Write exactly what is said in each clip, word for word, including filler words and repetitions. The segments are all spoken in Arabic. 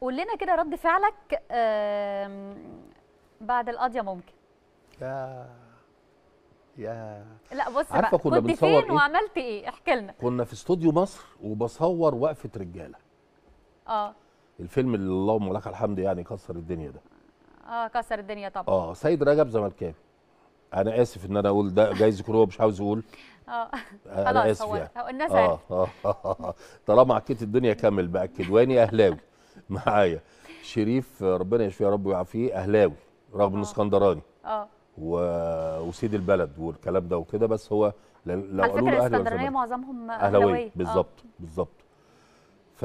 قول لنا كده رد فعلك بعد القضية ممكن. يا يا لا بص بقى، كنت فين وعملت ايه؟ احكي لنا. كنا في استوديو مصر وبصور وقفة رجالة. اه الفيلم اللي اللهم لك الحمد يعني كسر الدنيا ده. اه كسر الدنيا طبعا. اه سيد رجب زملكاوي. انا اسف ان انا اقول ده، جايز يكون هو مش عاوز يقول. اه خلاص هو يعني. الناس اه اه, آه, آه. طالما عكيت الدنيا كمل بقى. الكدواني اهلاوي معايا، شريف ربنا يشفيه يا رب ويعافيه اهلاوي رغم انه اسكندراني اه و... وسيد البلد والكلام ده وكده، بس هو لو قالوا له اهلاوي الاسكندرانيه معظمهم اهلاويه بالظبط بالظبط. ف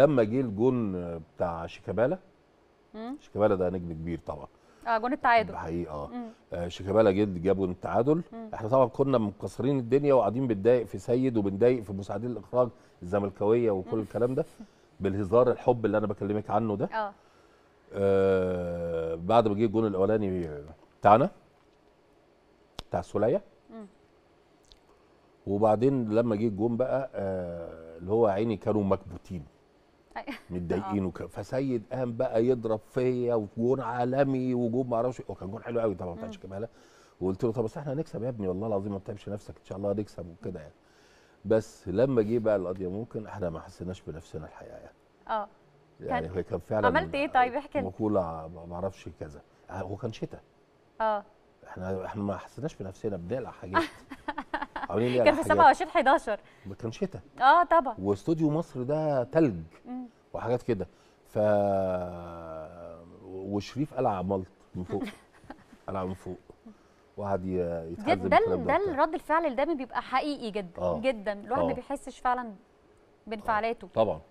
لما جه الجون بتاع شيكابالا، شيكابالا ده نجم كبير طبعا، اه جون التعادل حقيقه اه شيكابالا جد جاب جون التعادل. احنا طبعا كنا مكسرين الدنيا وقاعدين بنضايق في سيد وبنضايق في مساعدين الاخراج الزملكاويه وكل مم. الكلام ده بالهزار الحب اللي انا بكلمك عنه ده. اه, آه بعد ما جه الجون الاولاني بتاعنا بتاع السوليه، وبعدين لما جه الجون بقى آه اللي هو عيني كانوا مكبوتين متضايقين وكده، فسيد قام بقى يضرب فيا وجون عالمي وجون ما اعرفش، وكان جون حلو قوي طبعا ما كانش كماله، وقلت له طب بس احنا هنكسب يا ابني والله العظيم ما تتعبش نفسك ان شاء الله هنكسب وكده يعني. بس لما جه بقى القضيه ممكن احنا ما حسيناش بنفسنا الحقيقه يعني. اه يعني هو كان فعلا عملت ايه؟ طيب احكي لنا. مقوله ما اعرفش كذا، هو كان شتاء اه احنا احنا ما حسيناش بنفسنا، بنقلع حاجات كان في سبعة وعشرين حداشر كان شتاء اه طبعا، واستوديو مصر ده تلج مم. وحاجات كده. ف وشريف قلع ملط من فوق قلع من فوق وقعد يتعذب. ده ده الرد الفعل اللي ده بيبقى حقيقي جدا آه. جدا الواحد آه. ما بيحسش فعلا بانفعالاته آه. طبعا